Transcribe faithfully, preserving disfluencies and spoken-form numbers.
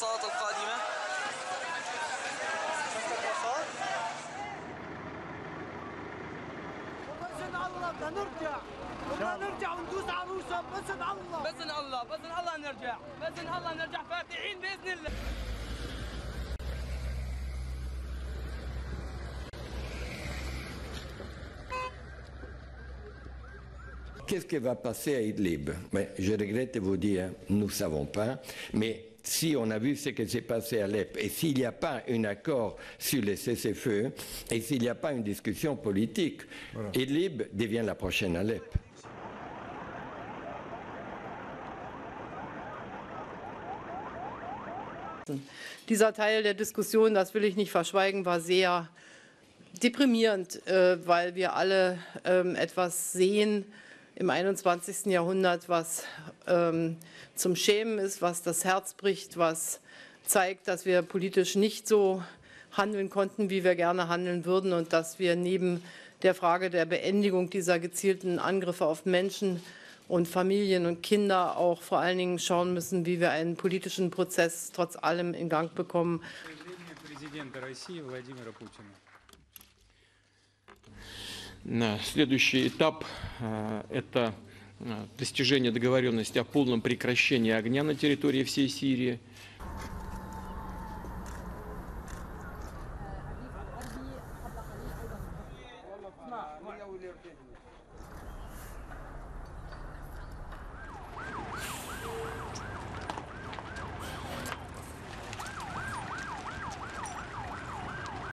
الباصات القادمة. شفت الباصات؟ وبإذن الله بدنا نرجع، بدنا نرجع وندوس عروسة بإذن الله. بإذن الله، بإذن الله نرجع، بإذن الله نرجع فاتحين بإذن الله. Qu'est-ce qui va passer à Idlib? Mais je regrette de vous dire, nous ne savons pas, mais si on a vu ce qui s'est passé à Alep, et s'il n'y a pas un accord sur les cessez-feu, et s'il n'y a pas une discussion politique, voilà. Idlib devient la prochaine Alep. Dieser Teil der Diskussion, das will ich nicht verschweigen, war sehr deprimierend, äh, weil wir alle ähm, etwas sehen, im einundzwanzigsten Jahrhundert, was ähm, zum Schämen ist, was das Herz bricht, was zeigt, dass wir politisch nicht so handeln konnten, wie wir gerne handeln würden und dass wir neben der Frage der Beendigung dieser gezielten Angriffe auf Menschen und Familien und Kinder auch vor allen Dingen schauen müssen, wie wir einen politischen Prozess trotz allem in Gang bekommen. Следующий этап – это достижение договоренности о полном прекращении огня на территории всей Сирии.